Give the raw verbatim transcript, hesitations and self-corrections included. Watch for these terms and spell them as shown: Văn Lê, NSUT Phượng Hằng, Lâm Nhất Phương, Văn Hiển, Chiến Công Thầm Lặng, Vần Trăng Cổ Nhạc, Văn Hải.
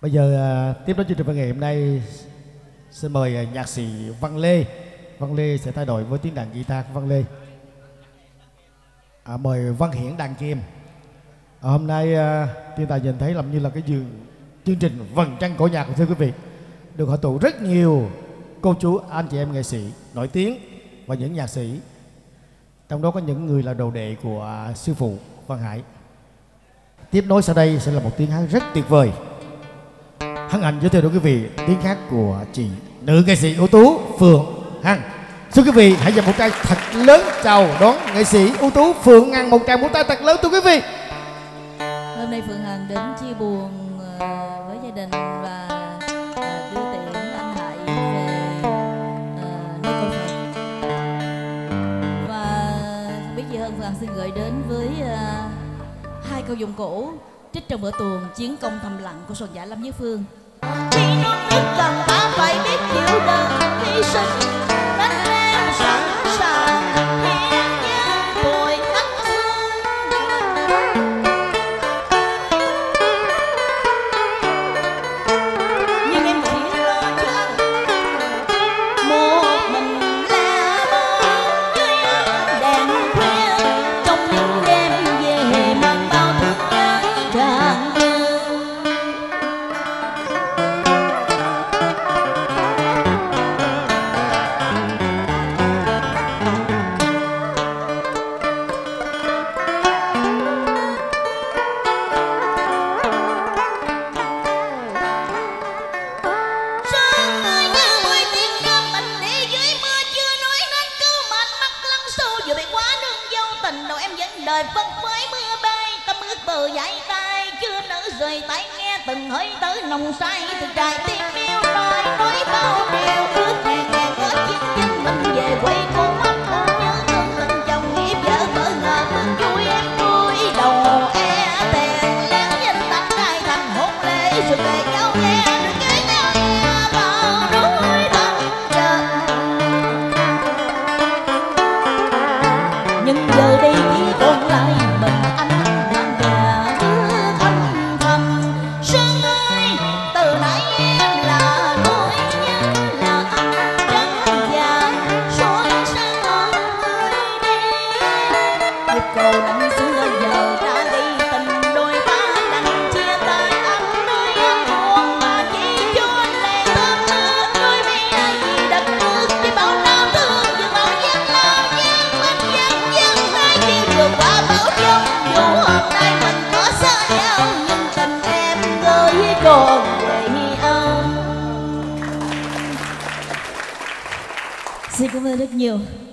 Bây giờ tiếp đến chương trình văn nghệ hôm nay, xin mời nhạc sĩ Văn Lê. Văn Lê sẽ thay đổi với tiếng đàn guitar của Văn Lê. À, mời Văn Hiển đàn kèm. À, hôm nay chúng ta nhìn thấy làm như là cái chương, chương trình Vần Trăng Cổ Nhạc của thưa quý vị, được hội tụ rất nhiều cô chú anh chị em nghệ sĩ nổi tiếng và những nhạc sĩ, trong đó có những người là đồ đệ của sư phụ Văn Hải. Tiếp nối sau đây sẽ là một tiếng hát rất tuyệt vời. Hân hạnh giới thiệu đến quý vị tiếng hát của chị nữ nghệ sĩ ưu tú Phượng Hằng. Xin quý vị hãy dành một tay thật lớn chào đón nghệ sĩ ưu tú Phượng Hằng, một tràng một tay thật lớn thưa quý vị. Hôm nay Phượng Hằng đến chia buồn với gia đình và đưa tiễn anh Hải về nơi cô Phật. Và không biết gì hơn, Phượng Hằng xin gửi đến với hai câu dùng cổ trích trong vở tuồng Chiến Công Thầm Lặng của soạn giả Lâm Nhất Phương. Chỉ nó biết rằng ta phải biết chịu đựng hy sinh, đánh lên sẵn sàng hiến dâng bồi tắc xương. Nhưng em chỉ lo chân một mình là bóng dưới ánh đèn khuya, trong những đêm về mang bao thức nhớ tràn vương. Sớm mười ngàn mười tiếng đêm mình đi dưới mưa, chưa nói đến câu mệt mắt lăn sâu, vừa bị quá nương dâu tình đầu em vẫn đời phân với mưa bay. Tâm ước bờ dãi tay chưa nỡ rời tay, nghe từng hơi tới nồng say từ trái tim yêu đời, nói bao điều ước hẹn hẹn có chiến tranh mình về quê con mắt cũng nhớ thương tình chồng hiếp vợ vỡ ngờ mình vui em vui đầu e tè lén nhìn tánh đài thành hôn lễ rồi về nhau nghe được cưới nhau nghe bao núi bằng trần. Nhưng giờ đây chỉ còn lại mình anh đang nhà cứ âm thầm. Sương ơi từ nãy em là nỗi nhớ là âm trắng và soi sáng ở nơi đây. Nhịp cầu nặng xuống nơi giờ đã đi tình đôi ta đành chia tay, anh nơi em buồn mà chỉ cho lệ thơm ướt đôi mi ai vì đặt nước với bao đau thương và bao gian lao gian mình gian gian nơi chiều vượt qua bao dung. Dù hôm nay mình có xa nhau nhưng tình em gửi còn về anh. Xin cảm ơn rất nhiều.